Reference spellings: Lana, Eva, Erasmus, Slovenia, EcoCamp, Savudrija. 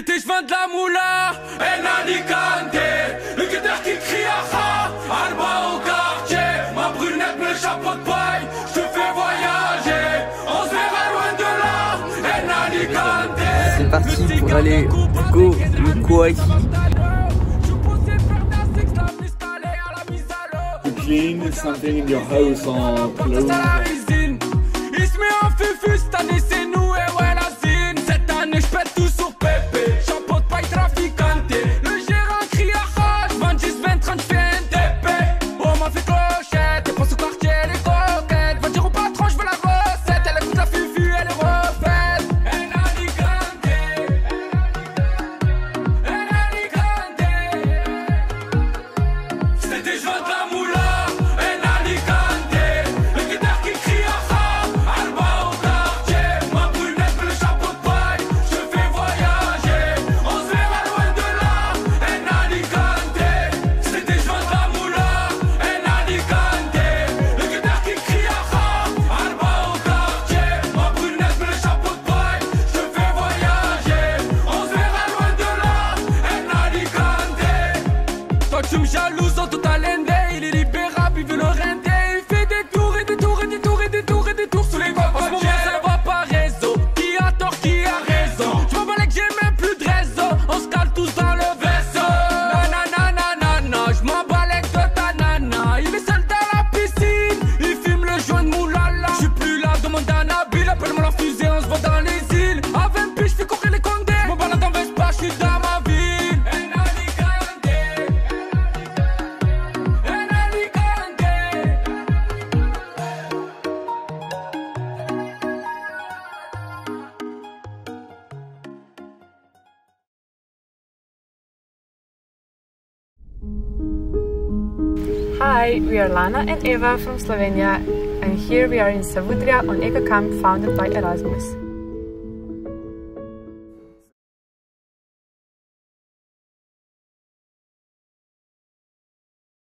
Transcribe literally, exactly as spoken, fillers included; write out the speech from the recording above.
c'était je vends de la moula. Elle n'a ni canté, le guitare qui crie à ça, Alba au quartier, ma brunette me le chapeau de paille, je te fais voyager, on se verra loin de là. Elle n'a ni canté. C'est parti pour aller go le Kouaï. You clean something in your house or clothes. Hi, we are Lana and Eva from Slovenia, and here we are in Savudrija on EcoCamp founded by Erasmus.